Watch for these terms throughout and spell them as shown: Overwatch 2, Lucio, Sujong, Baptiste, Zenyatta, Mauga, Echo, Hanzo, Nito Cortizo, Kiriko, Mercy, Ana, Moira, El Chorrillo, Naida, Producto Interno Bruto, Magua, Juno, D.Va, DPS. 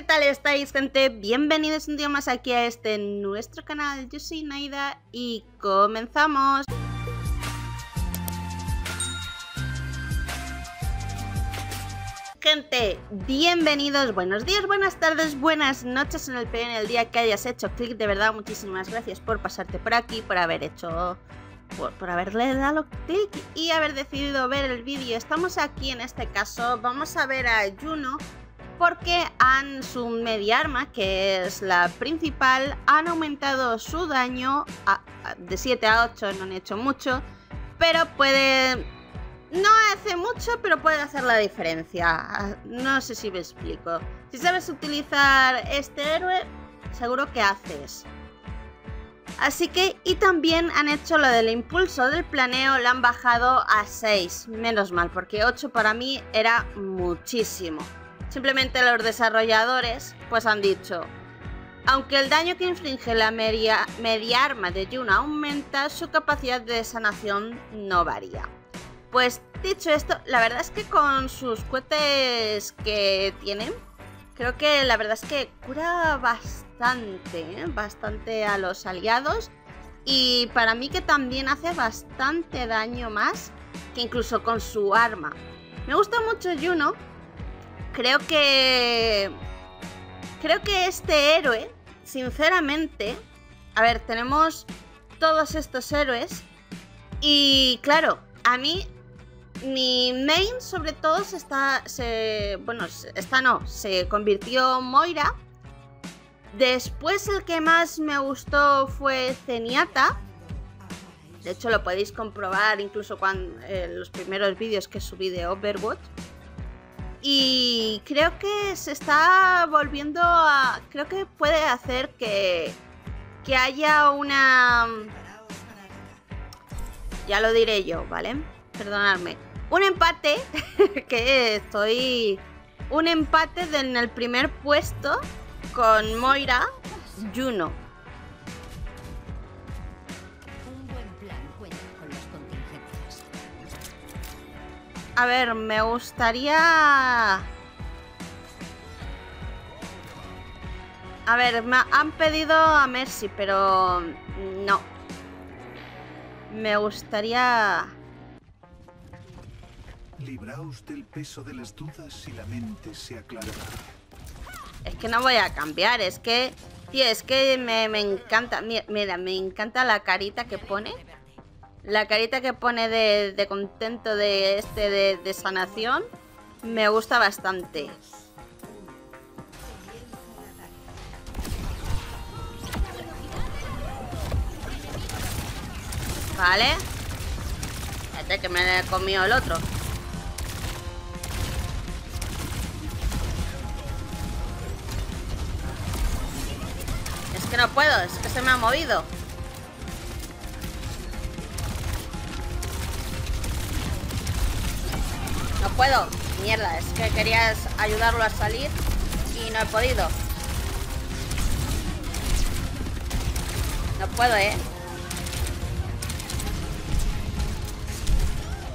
¿qué tal estáis, gente? Bienvenidos un día más aquí a este nuestro canal. Yo soy Naida y comenzamos. Gente, bienvenidos, buenos días, buenas tardes, buenas noches en el periodo en el día que hayas hecho clic. De verdad, muchísimas gracias por pasarte por aquí, por haber hecho... Por haberle dado clic y haber decidido ver el vídeo. Estamos aquí, en este caso vamos a ver a Juno, porque han su media arma, que es la principal, han aumentado su daño de 7 a 8, no han hecho mucho, pero puede... No hace mucho, pero puede hacer la diferencia. No sé si me explico. Si sabes utilizar este héroe, seguro que haces. Así que, y también han hecho lo del impulso del planeo, lo han bajado a 6, menos mal, porque 8 para mí era muchísimo. Simplemente los desarrolladores pues han dicho, aunque el daño que inflige la media arma de Juno aumenta, su capacidad de sanación no varía. Pues dicho esto, la verdad es que con sus cohetes que tienen, creo que la verdad es que cura bastante, bastante a los aliados, y para mí que también hace bastante daño más que incluso con su arma. Me gusta mucho Juno, creo que este héroe, sinceramente, a ver, tenemos todos estos héroes y claro, a mí... Mi main, sobre todo, se convirtió en Moira. Después el que más me gustó fue Zenyatta. De hecho lo podéis comprobar incluso cuando, los primeros vídeos que subí de Overwatch. Y creo que se está volviendo a... Creo que puede hacer que haya una... Ya lo diré yo, ¿vale? Perdonadme. Un empate, que estoy... Un empate en el primer puesto con Moira, Juno. A ver, me gustaría... A ver, me han pedido a Mercy, pero no. Me gustaría... Libraos del peso de las dudas y la mente se aclarará. Es que no voy a cambiar, es que... Tío, es que me encanta... Mira, me encanta la carita que pone. La carita que pone de contento de sanación. Me gusta bastante. Vale. Fíjate que me he comido el otro. Que no puedo, es que se me ha movido. No puedo, mierda, es que querías ayudarlo a salir y no he podido. No puedo, ¿eh?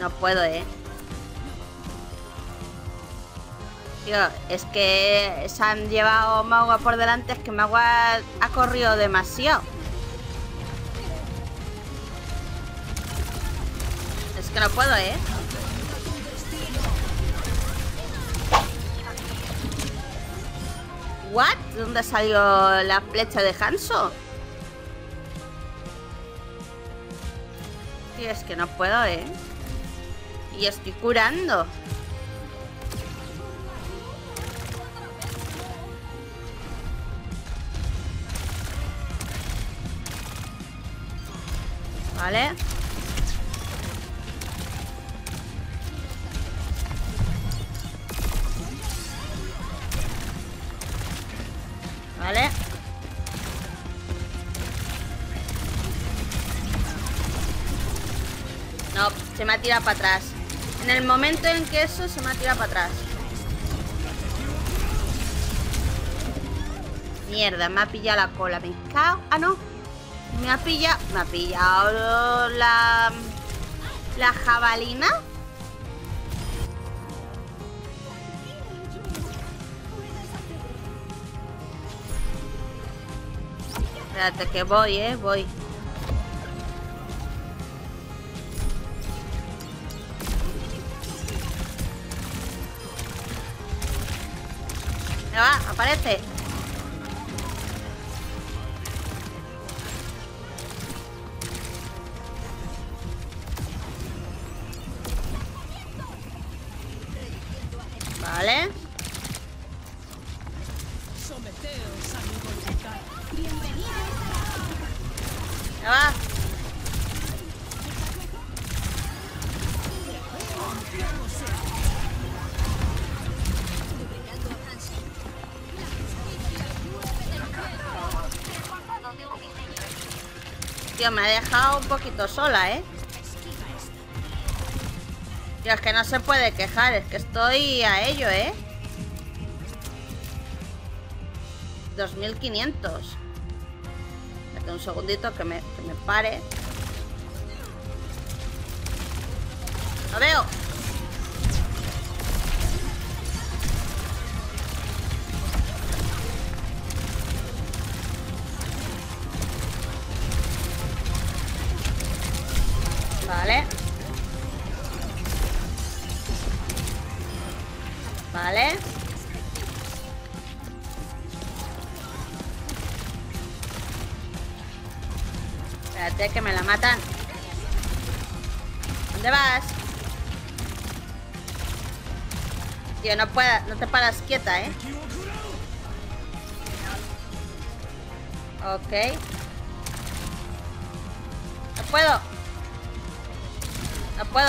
No puedo, ¿eh? Tío, es que se han llevado Magua por delante, es que Magua ha corrido demasiado. Es que no puedo, ¿eh? ¿What? ¿Dónde salió la flecha de Hanzo? Tío, es que no puedo, ¿eh? Y estoy curando. Vale. Vale. No, se me ha tirado para atrás. En el momento en que eso se me ha tirado para atrás. Mierda, me ha pillado la cola. Me cago. Ah, no. Me ha pillado la jabalina. Espérate que voy, voy. Me va, aparece. Vale. Me va. Tío, me ha dejado un poquito sola, Tío, es que no se puede quejar. Es que estoy a ello, 2500. Espérate un segundito que me pare. ¡Lo veo! Vale. Vale. Espérate que me la matan. ¿Dónde vas? Tío, no te paras quieta, Ok. No puedo. No puedo,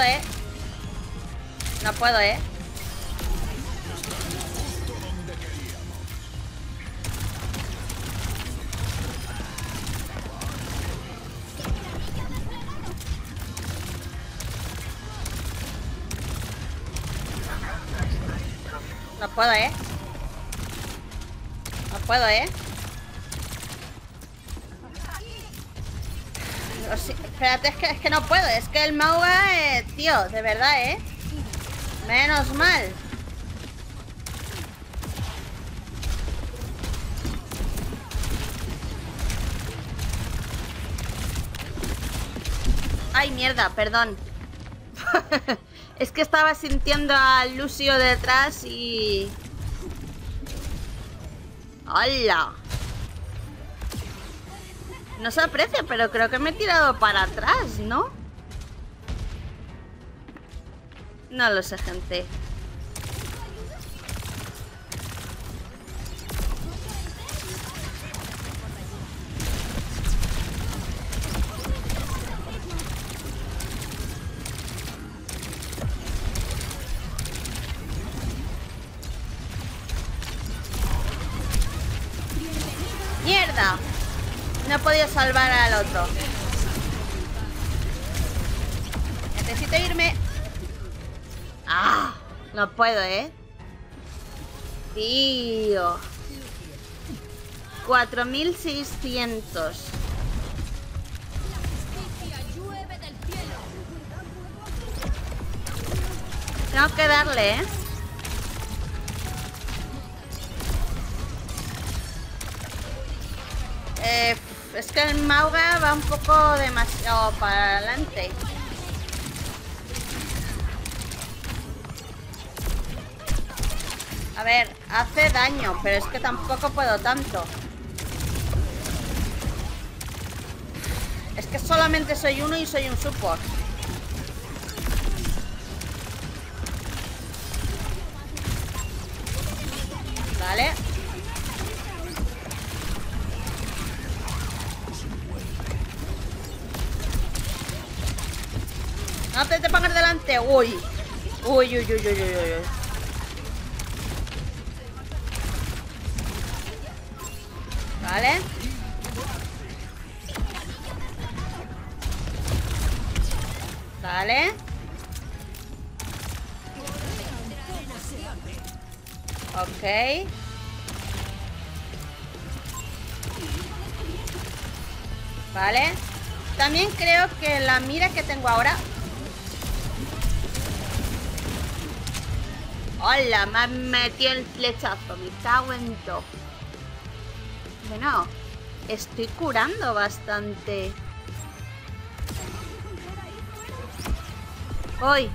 No puedo, No puedo, No puedo, Espérate, es que no puedo. Es que el Mauga, tío, de verdad, Menos mal. Ay, mierda, perdón. Es que estaba sintiendo al Lucio detrás y... ¡Hola! No se aprecia, pero creo que me he tirado para atrás, ¿no? No lo sé, gente. ¡Mierda! No he podido salvar al otro. Necesito irme. ¡Ah! No puedo, Tío. 4600. Tengo que darle, Es que el Mauga va un poco demasiado para adelante. A ver, hace daño, pero es que tampoco puedo tanto. Es que solamente soy uno y soy un support. Vale. No te pongas delante. Uy. Uy, uy, uy, uy, uy, uy. Vale. Vale. Ok. Vale. También creo que la mira que tengo ahora... Hola, me han metido el flechazo, me cago en todo. Bueno, Estoy curando bastante. ¡Ay!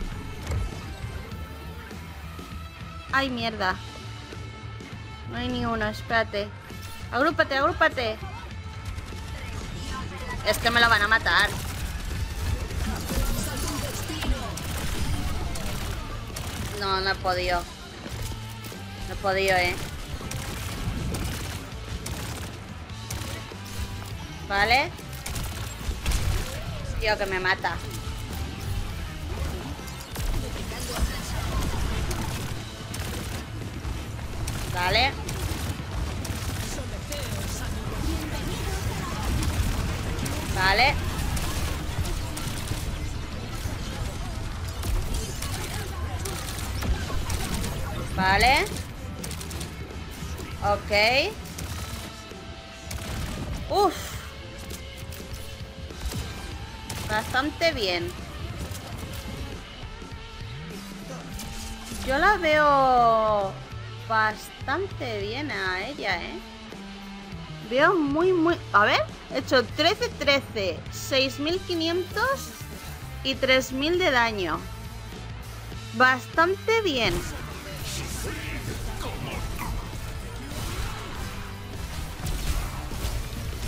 ¡Ay, mierda! No hay ni uno, espérate. ¡Agrúpate, agrúpate! Es que me lo van a matar. No, no he podido. No he podido, Vale. Tío, que me mata. Vale. Vale. Vale. Ok. Uf. Bastante bien. Yo la veo bastante bien a ella, Veo muy... A ver, he hecho 13, 6.500 y 3.000 de daño. Bastante bien.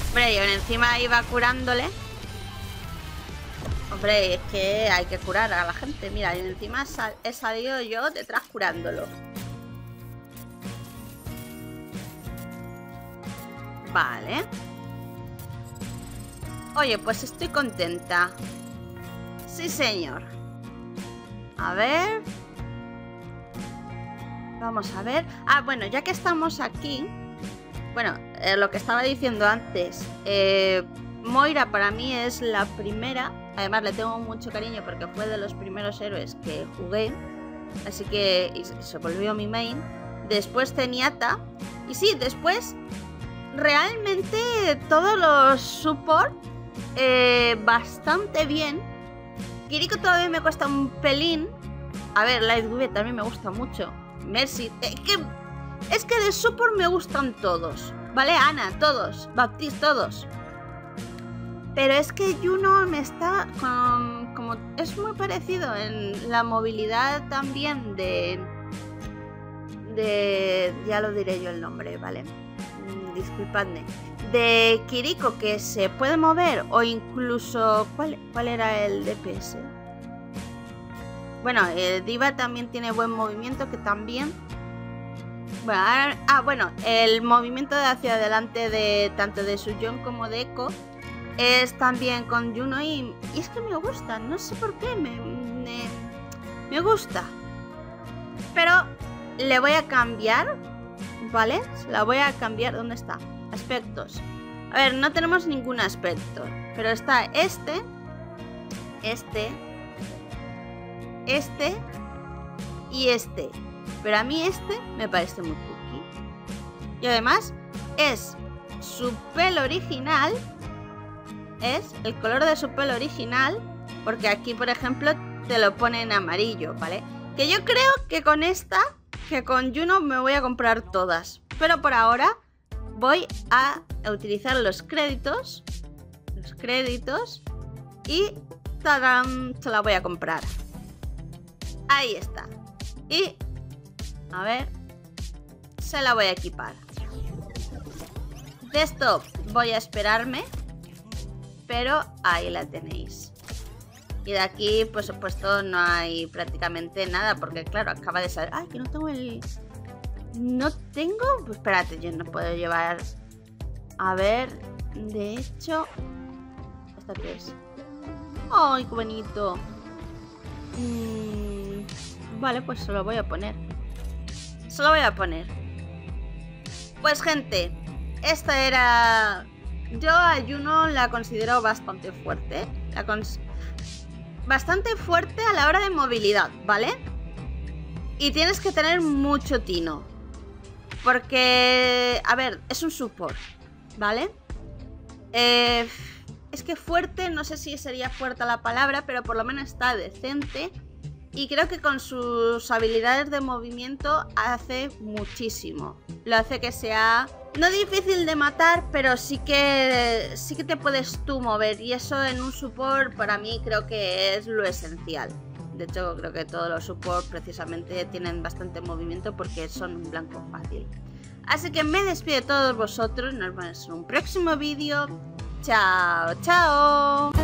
Hombre, yo encima iba curándole. Hombre, es que hay que curar a la gente. Mira, y encima he salido yo detrás curándolo. Vale. Oye, pues estoy contenta. Sí, señor. A ver. Vamos a ver. Ah, bueno, ya que estamos aquí. Bueno, lo que estaba diciendo antes. Moira para mí es la primera. Además, le tengo mucho cariño porque fue de los primeros héroes que jugué. Así que se volvió mi main. Después Zenyatta. Y sí, después... Realmente todos los support bastante bien. Kiriko todavía me cuesta un pelín. A ver, Lightweight también me gusta mucho. Mercy, es que de support me gustan todos. Vale, Ana, todos. Baptiste, todos. Pero es que Juno me está como es muy parecido en la movilidad también de ya lo diré yo el nombre, ¿vale? Disculpadme, de Kiriko, que se puede mover, o incluso ¿cuál era el DPS? Bueno, D.Va también tiene buen movimiento, que también bueno, ahora, el movimiento de hacia adelante de tanto de Sujong como de Echo es también con Juno, y es que me gusta, no sé por qué me gusta, pero le voy a cambiar. ¿Vale? La voy a cambiar. ¿Dónde está? Aspectos. A ver, no tenemos ningún aspecto. Pero está este y este. Pero a mí este me parece muy cookie. Y además es su pelo original. Es el color de su pelo original. Porque aquí, por ejemplo, te lo pone en amarillo, ¿vale? Que yo creo que con esta... Que con Juno me voy a comprar todas. Pero por ahora voy a utilizar los créditos. Y ¡tadam! Se la voy a comprar. Ahí está. Y a ver. Se la voy a equipar. De esto voy a esperarme. Pero ahí la tenéis. Y de aquí, por supuesto, no hay prácticamente nada. Porque, claro, acaba de salir... ¡Ay, que no tengo el...! No tengo... Pues espérate, yo no puedo llevar... A ver... De hecho... ¿Esto qué es? ¡Ay, qué bonito! Vale, pues se lo voy a poner. Pues, gente... Esta era... Yo a Juno la considero bastante fuerte. Bastante fuerte a la hora de movilidad, ¿vale? Y tienes que tener mucho tino. Porque, a ver, es un support, ¿vale? Es que fuerte, no sé si sería fuerte la palabra, pero por lo menos está decente. Y creo que con sus habilidades de movimiento hace muchísimo. Lo hace que sea No difícil de matar, pero sí que te puedes tú mover. Y eso en un support para mí creo que es lo esencial. De hecho creo que todos los supports precisamente tienen bastante movimiento porque son un blanco fácil. Así que me despido de todos vosotros. Nos vemos en un próximo vídeo. Chao, chao.